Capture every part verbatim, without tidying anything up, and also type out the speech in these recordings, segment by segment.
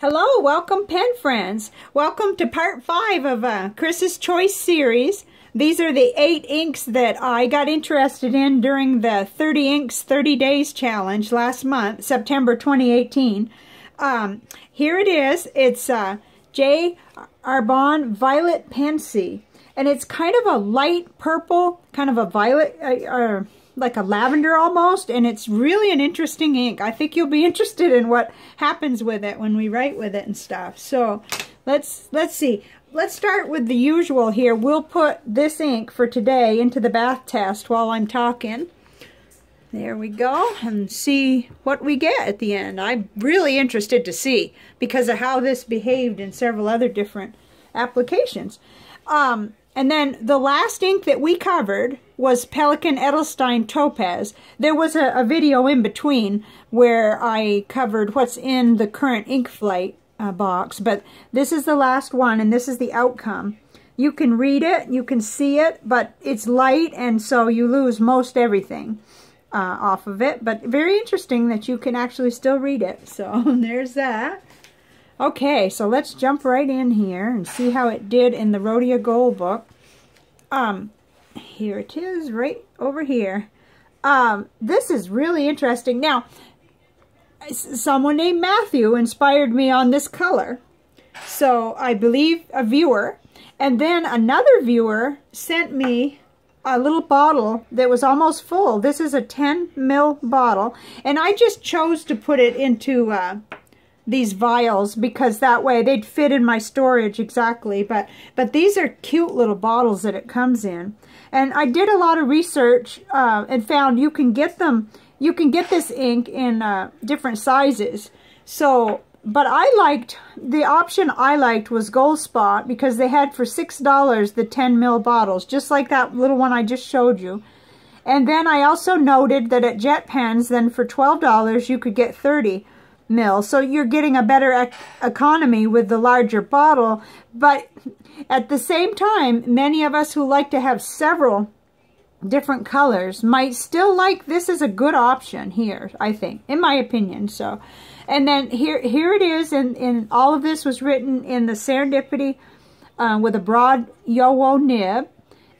Hello, welcome pen friends. Welcome to part five of uh, Chris's Choice Series. These are the eight inks that I got interested in during the thirty inks, thirty days challenge last month, September twenty eighteen. Um, here it is. It's uh, J. Herbin Violette Pensée. And it's kind of a light purple, kind of a violet, uh, uh, like a lavender almost, and it's really an interesting ink. I think you'll be interested in what happens with it when we write with it and stuff. So let's let's see. Let's start with the usual here. We'll put this ink for today into the bath test while I'm talking. There we go, and see what we get at the end. I'm really interested to see because of how this behaved in several other different applications. Um, and then the last ink that we covered was Pelican Edelstein Topaz. There was a, a video in between where I covered what's in the current Ink Flight uh, box, but this is the last one, and this is the outcome. You can read it, you can see it, but it's light, and so you lose most everything uh, off of it, but very interesting that you can actually still read it, so there's that. Okay, so let's jump right in here and see how it did in the Rhodia Gold book. Um... Here it is, right over here. Um, this is really interesting. Now, someone named Matthew inspired me on this color. So I believe a viewer. And then another viewer sent me a little bottle that was almost full. This is a ten mil bottle. And I just chose to put it into uh, these vials because that way they'd fit in my storage exactly. But, but these are cute little bottles that it comes in. And I did a lot of research uh, and found you can get them, you can get this ink in uh, different sizes. So, but I liked, the option I liked was Gold Spot because they had for six dollars the ten mil bottles, just like that little one I just showed you. And then I also noted that at Jet Pens, then for twelve dollars you could get thirty mil. So you're getting a better ec economy with the larger bottle, but at the same time, many of us who like to have several different colors might still like this is a good option here, I think, in my opinion. So, and then here here it is, and, and all of this was written in the Serendipity uh, with a broad yowo nib.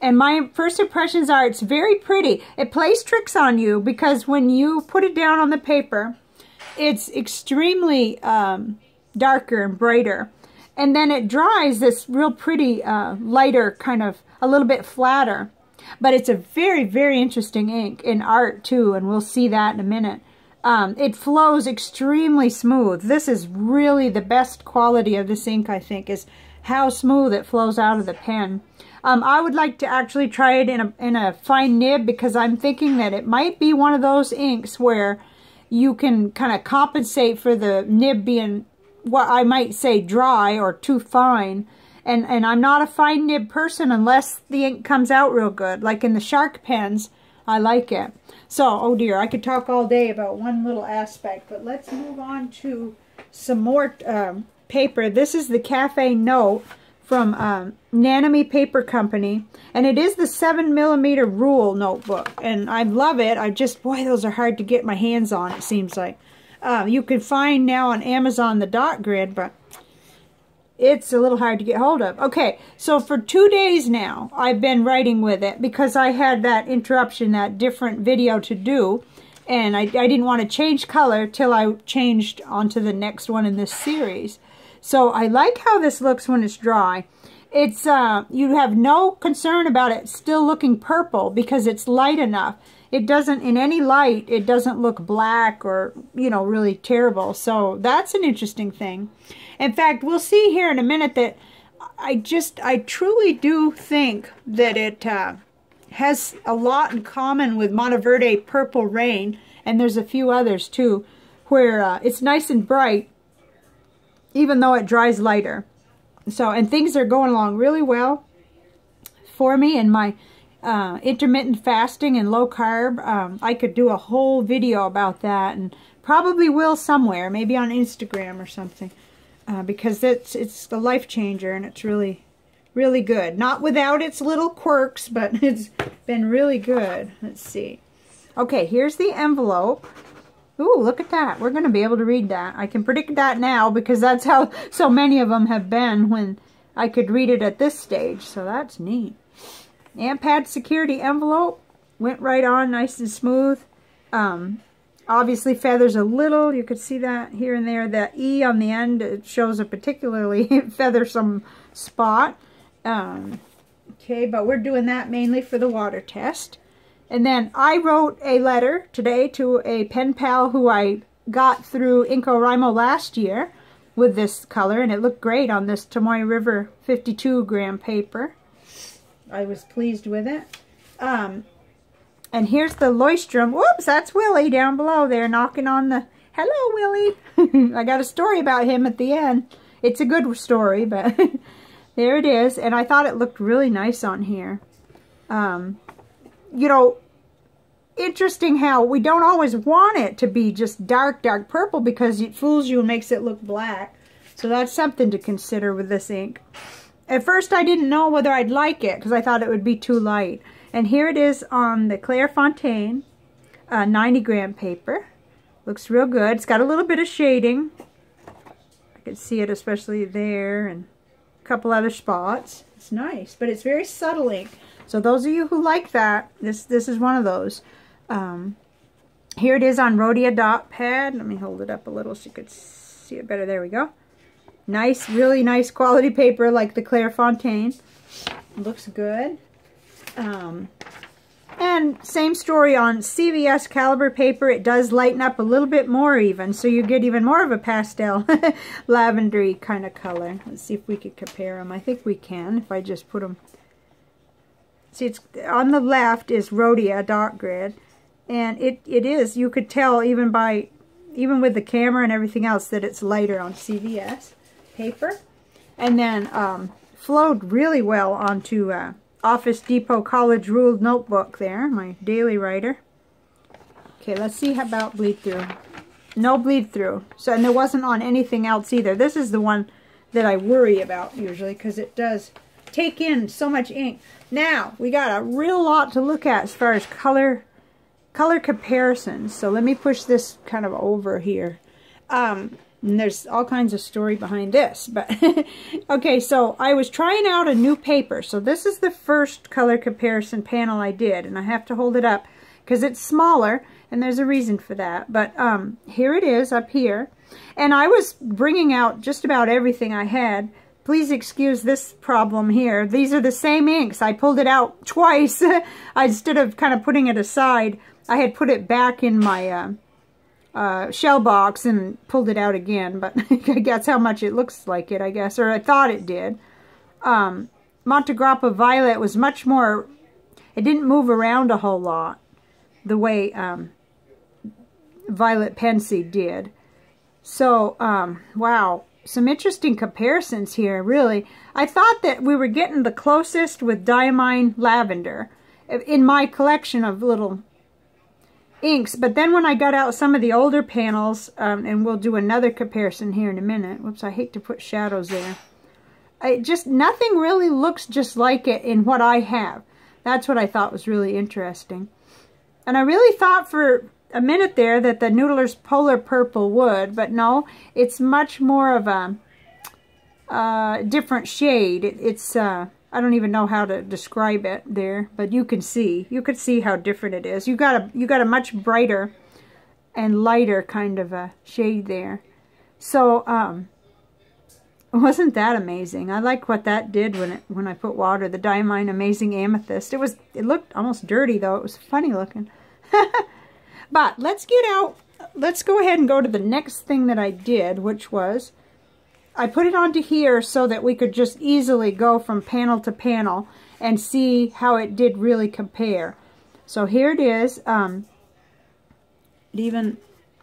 And my first impressions are it's very pretty. It plays tricks on you because when you put it down on the paper, it's extremely um, darker and brighter. And then it dries this real pretty uh, lighter, kind of a little bit flatter. But it's a very, very interesting ink in art too, and we'll see that in a minute. Um, it flows extremely smooth. This is really the best quality of this ink, I think, is how smooth it flows out of the pen. Um, I would like to actually try it in a, in a fine nib because I'm thinking that it might be one of those inks where you can kind of compensate for the nib being what I might say dry or too fine, and and I'm not a fine nib person unless the ink comes out real good, like in the shark pens. I like it. So, oh dear, I could talk all day about one little aspect, but let's move on to some more um, paper. This is the Cafe Note from um, Nanami Paper Company, and it is the seven millimeter rule notebook, and I love it. I just, boy, those are hard to get my hands on, it seems like. Uh, you can find now on Amazon the dot grid, but it's a little hard to get hold of. Okay, so for two days now, I've been writing with it because I had that interruption, that different video to do, and I, I didn't want to change color till I changed onto the next one in this series. So I like how this looks when it's dry. It's uh, you have no concern about it still looking purple because it's light enough. It doesn't, in any light, it doesn't look black or, you know, really terrible. So that's an interesting thing. In fact, we'll see here in a minute that I just, I truly do think that it uh, has a lot in common with Monteverde Purple Rain. And there's a few others, too, where uh, it's nice and bright, even though it dries lighter. So, and things are going along really well for me and my Uh, intermittent fasting and low carb. Um, I could do a whole video about that and probably will somewhere, maybe on Instagram or something, uh, because it's, it's a life changer and it's really, really good. Not without its little quirks, but it's been really good. Let's see. Okay, here's the envelope. Ooh, look at that. We're going to be able to read that. I can predict that now because that's how so many of them have been when I could read it at this stage. So that's neat. AMPAD security envelope. Went right on nice and smooth. Um, obviously feathers a little. You could see that here and there. That E on the end, it shows a particularly feathersome spot. Um, okay, but we're doing that mainly for the water test. And then I wrote a letter today to a pen pal who I got through InCoWriMo last year with this color, and it looked great on this Tomoe River fifty-two gram paper. I was pleased with it. Um, and here's the Leuchtturm. Whoops, that's Willie down below there knocking on the... Hello, Willie. I got a story about him at the end. It's a good story, but there it is. And I thought it looked really nice on here. Um... You know, interesting how we don't always want it to be just dark, dark purple because it fools you and makes it look black. So that's something to consider with this ink. At first I didn't know whether I'd like it because I thought it would be too light. And here it is on the Clairefontaine uh, ninety gram paper. Looks real good. It's got a little bit of shading. I can see it especially there and a couple other spots. It's nice, but it's very subtle ink. So those of you who like that, this this is one of those. Um, here it is on Rhodia dot pad. Let me hold it up a little so you could see it better. There we go. Nice, really nice quality paper like the Clairefontaine. Looks good. Um, and same story on C V S caliber paper. It does lighten up a little bit more even, so you get even more of a pastel lavendery kind of color. Let's see if we could compare them. I think we can if I just put them... See, it's, on the left is Rhodia dot grid, and it, it is, you could tell even by, even with the camera and everything else, that it's lighter on C V S paper. And then um, flowed really well onto uh, Office Depot College Ruled Notebook there, my daily writer. Okay, let's see how about bleed through. No bleed through. So, and there wasn't on anything else either. This is the one that I worry about usually because it does take in so much ink. Now, we got a real lot to look at as far as color color comparisons. So let me push this kind of over here. Um, and there's all kinds of story behind this. But okay, so I was trying out a new paper. So this is the first color comparison panel I did. And I have to hold it up because it's smaller. And there's a reason for that. But um, here it is up here. And I was bringing out just about everything I had. Please excuse this problem here. These are the same inks. I pulled it out twice. I, instead of kind of putting it aside, I had put it back in my uh, uh, shell box and pulled it out again. But that's how much it looks like it, I guess. Or I thought it did. Um, Montegrappa Violet was much more... It didn't move around a whole lot the way um, Violet Pensée did. So, um, wow. Some interesting comparisons here, really. I thought that we were getting the closest with Diamine Lavender in my collection of little inks. But then when I got out some of the older panels, um, and we'll do another comparison here in a minute. Whoops, I hate to put shadows there. It just, nothing really looks just like it in what I have. That's what I thought was really interesting. And I really thought for... a minute there that the Noodler's Polar Purple would, but no, it's much more of a uh, different shade. It, it's, uh, I don't even know how to describe it there, but you can see. You can see how different it is. You got a, you got a much brighter and lighter kind of a shade there. So, um, wasn't that amazing? I like what that did when it, when I put water, the Diamine Amazing Amethyst. It was, it looked almost dirty though. It was funny looking. But let's get out, let's go ahead and go to the next thing that I did, which was, I put it onto here so that we could just easily go from panel to panel and see how it did really compare. So here it is, um, even,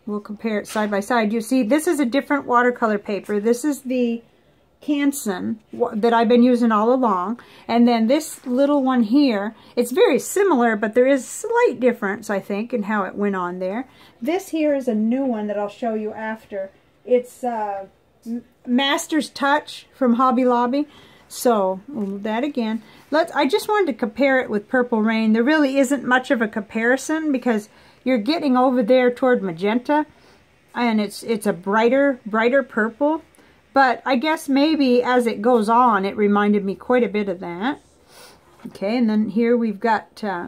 we'll compare it side by side. You see, this is a different watercolor paper. This is the Canson that I've been using all along, and then this little one here, it's very similar, but there is slight difference, I think, in how it went on there. This here is a new one that I'll show you after. It's uh, Master's Touch from Hobby Lobby. So we'll move that again. Let's. I just wanted to compare it with Purple Rain. There really isn't much of a comparison because you're getting over there toward magenta, and it's it's a brighter brighter purple. But I guess maybe as it goes on, it reminded me quite a bit of that. Okay, and then here we've got uh,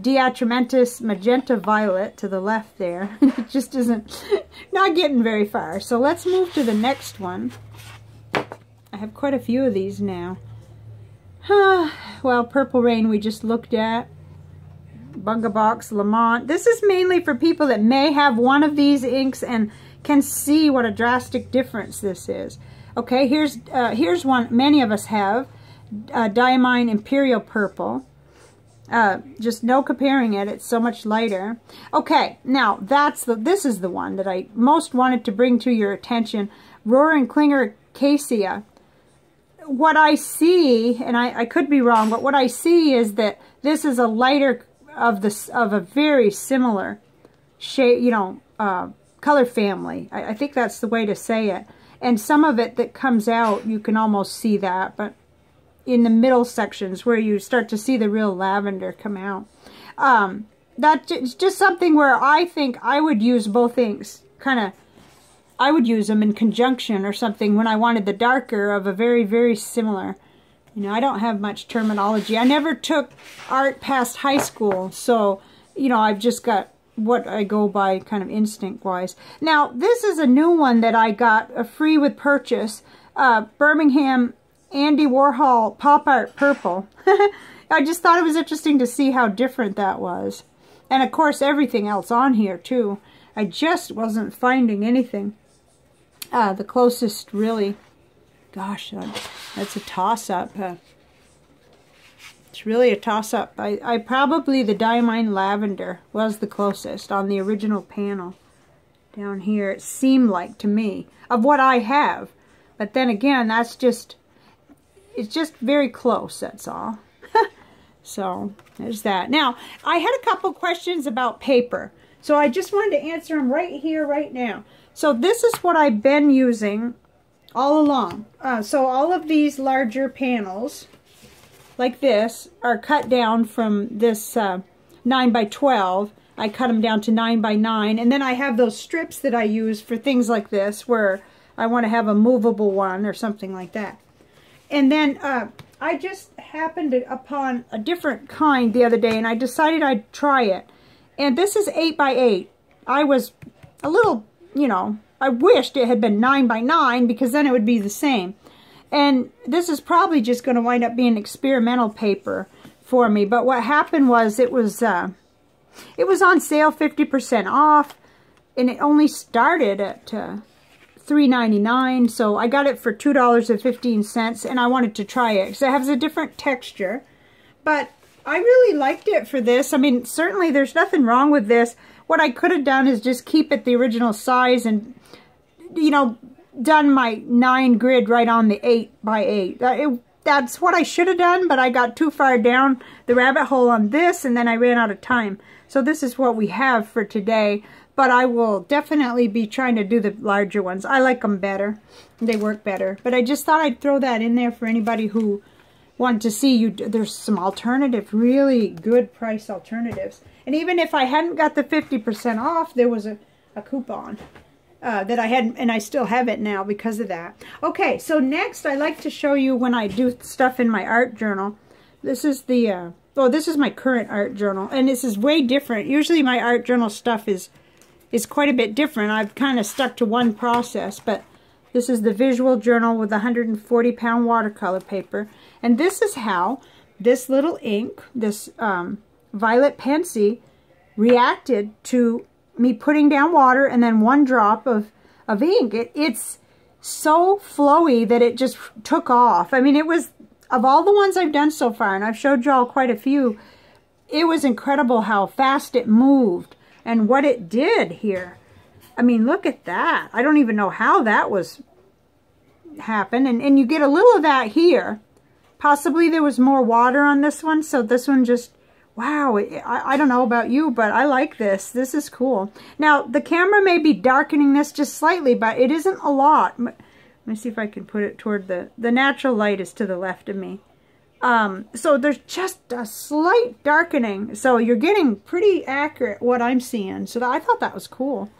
De Atramentis Magenta Violet to the left there. It just isn't, not getting very far. So let's move to the next one. I have quite a few of these now. Well, Purple Rain we just looked at. Bunga Box, Lamont. This is mainly for people that may have one of these inks and can see what a drastic difference this is. Okay, here's uh, here's one many of us have, uh, Diamine Imperial Purple. Uh, just no comparing it; it's so much lighter. Okay, now that's the this is the one that I most wanted to bring to your attention, Roaring Clinger Acacia. What I see, and I, I could be wrong, but what I see is that this is a lighter of this of a very similar shade, you know. Uh, color family. I, I think that's the way to say it. And some of it that comes out, you can almost see that, but in the middle sections where you start to see the real lavender come out. Um, that's just something where I think I would use both inks, kind of, I would use them in conjunction or something when I wanted the darker of a very, very similar. You know, I don't have much terminology. I never took art past high school, so, you know, I've just got what I go by kind of instinct wise. Now this is a new one that I got a free with purchase, uh, Birmingham Andy Warhol Pop Art Purple. I just thought it was interesting to see how different that was, and of course everything else on here too. I just wasn't finding anything. Uh, the closest really, gosh, that's a toss-up. Uh, It's really a toss-up. I, I probably the Diamine Lavender was the closest on the original panel down here. It seemed like to me of what I have, but then again, that's just it's just very close. That's all. So there's that. Now I had a couple questions about paper, so I just wanted to answer them right here, right now. So this is what I've been using all along. Uh, so all of these larger panels, like this, are cut down from this uh, nine by twelve. I cut them down to nine by nine, and then I have those strips that I use for things like this where I want to have a movable one or something like that. And then uh, I just happened upon a different kind the other day, and I decided I'd try it. And this is eight by eight. I was a little, you know, I wished it had been nine by nine because then it would be the same. And this is probably just going to wind up being experimental paper for me. But what happened was it was uh, it was on sale, fifty percent off, and it only started at uh, three ninety-nine. So I got it for two dollars and fifteen cents, and I wanted to try it because it has a different texture. But I really liked it for this. I mean, certainly there's nothing wrong with this. What I could have done is just keep it the original size and, you know, done my nine grid right on the eight by eight. Uh, it, that's what I should have done, but I got too far down the rabbit hole on this, and then I ran out of time. So this is what we have for today, but I will definitely be trying to do the larger ones. I like them better. They work better, but I just thought I'd throw that in there for anybody who wanted to see you. There's some alternative, really good price alternatives. And even if I hadn't got the fifty percent off, there was a, a coupon. Uh, that I had, and I still have it now because of that. Okay, so next I like to show you when I do stuff in my art journal. This is the, uh, oh, this is my current art journal, and this is way different. Usually my art journal stuff is, is quite a bit different. I've kind of stuck to one process, but this is the visual journal with one hundred forty pound watercolor paper, and this is how this little ink, this um, Violet Pensée, reacted to me putting down water and then one drop of, of ink. It, it's so flowy that it just took off. I mean, it was, of all the ones I've done so far, and I've showed y'all quite a few, it was incredible how fast it moved and what it did here. I mean, look at that. I don't even know how that was happened. And, and you get a little of that here. Possibly there was more water on this one, so this one just, wow, I, I don't know about you, but I like this. This is cool. Now, the camera may be darkening this just slightly, but it isn't a lot. Let me see if I can put it toward the... The natural light is to the left of me. Um, so there's just a slight darkening. So you're getting pretty accurate what I'm seeing. So I thought that was cool.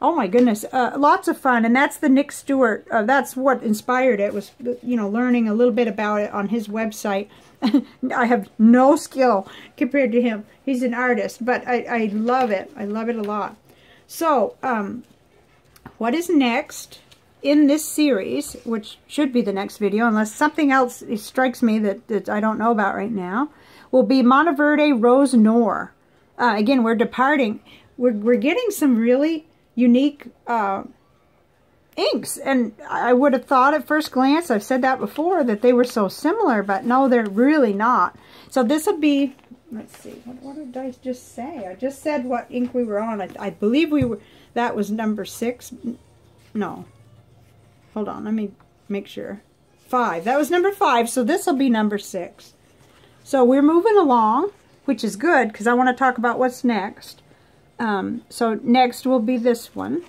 Oh my goodness, uh, lots of fun. And that's the Nick Stewart, uh, that's what inspired it, was, you know, learning a little bit about it on his website. I have no skill compared to him. He's an artist, but I, I love it. I love it a lot. So, um, what is next in this series, which should be the next video, unless something else strikes me that, that I don't know about right now, will be Monteverde Rose Noir. Uh, again, we're departing. We're, we're getting some really unique uh, inks, and I would have thought at first glance, I've said that before, that they were so similar, but no, they're really not. So this will be, let's see, what, what did I just say? I just said what ink we were on. I, I believe we were, that was number six, no, hold on, let me make sure, five, that was number five, so this will be number six. So we're moving along, which is good, because I want to talk about what's next. Um, so next will be this one,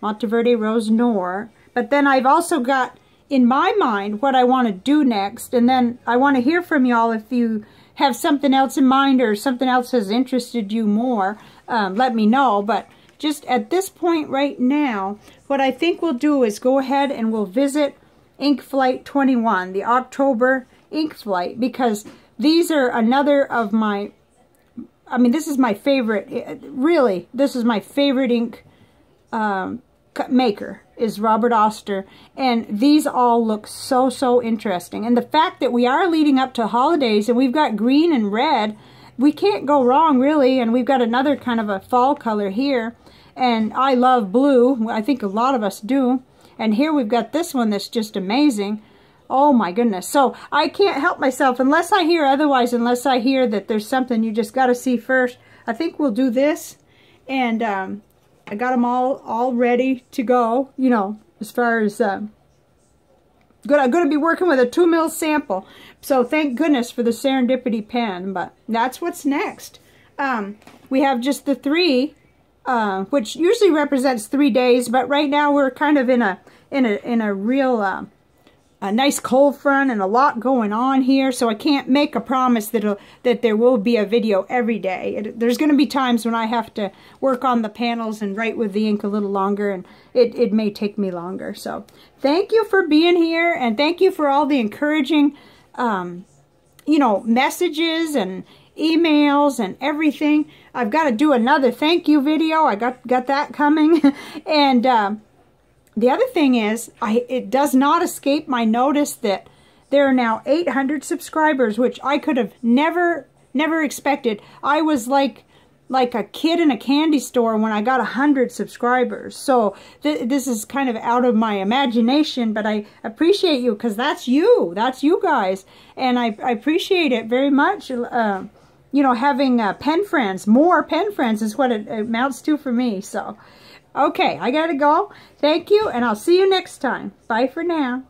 Monteverde Rose Noir. But then I've also got in my mind what I want to do next, and then I want to hear from y'all if you have something else in mind or something else has interested you more. Um, let me know. But just at this point right now, what I think we'll do is go ahead and we'll visit Ink Flight twenty-one, the October Ink Flight, because these are another of my, I mean, this is my favorite, really, this is my favorite ink um, maker, is Robert Oster. And these all look so, so interesting. And the fact that we are leading up to holidays and we've got green and red, we can't go wrong, really. And we've got another kind of a fall color here. And I love blue. I think a lot of us do. And here we've got this one that's just amazing. Oh my goodness. So I can't help myself unless I hear otherwise, unless I hear that there's something you just got to see first. I think we'll do this. And um, I got them all, all ready to go, you know, as far as... Uh, good, I'm going to be working with a two mil sample. So thank goodness for the Serendipity pen. But that's what's next. Um, we have just the three, uh, which usually represents three days. But right now we're kind of in a, in a, in a real... Uh, A nice cold front and a lot going on here, so I can't make a promise that that there will be a video every day. It, there's going to be times when I have to work on the panels and write with the ink a little longer, and it, it may take me longer. So thank you for being here, and thank you for all the encouraging, um, you know, messages and emails and everything. I've got to do another thank you video. I got, got that coming, and... Um, The other thing is, I, it does not escape my notice that there are now eight hundred subscribers, which I could have never, never expected. I was like, like a kid in a candy store when I got one hundred subscribers. So th this is kind of out of my imagination, but I appreciate you, because that's you. That's you guys. And I, I appreciate it very much. Uh, you know, having uh, pen friends, more pen friends is what it, it amounts to for me, so... Okay, I gotta go. Thank you, and I'll see you next time. Bye for now.